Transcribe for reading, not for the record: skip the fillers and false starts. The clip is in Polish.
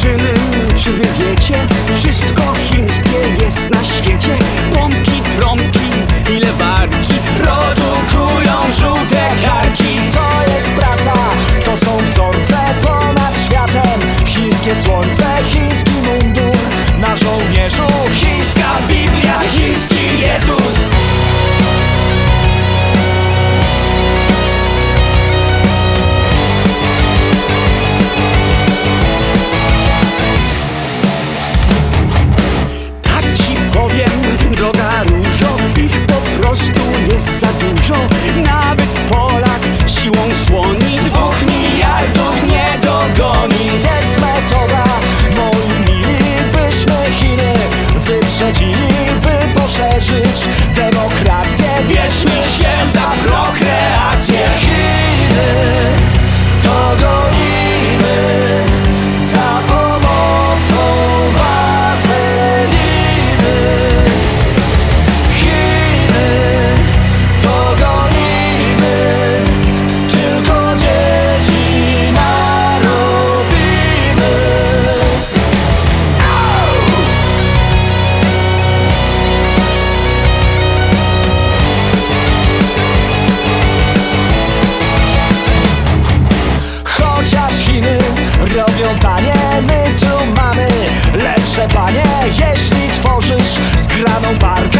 Chiny, czy wy wiecie? Wszystko chińskie jest na świecie. Płomki, trąbki i lewarki produkują żółte karki. To jest praca, to są wzorce ponad światem. Chińskie słońce, chiński mundur na żołnierzu. Chińska Biblia, chiński Jezus. Jest za dużo, nawet Polak siłą słoni. 2 miliardów nie dogoni. Jest metoda, moi mili, byśmy Chiny wyprzedzili, by poszerzyć demokrację. Bierzmy się za prokreację. Chiny dogonimy za pomocą waseliny. Robią tanie, my tu mamy lepsze panie. Jeśli tworzysz zgraną parkę,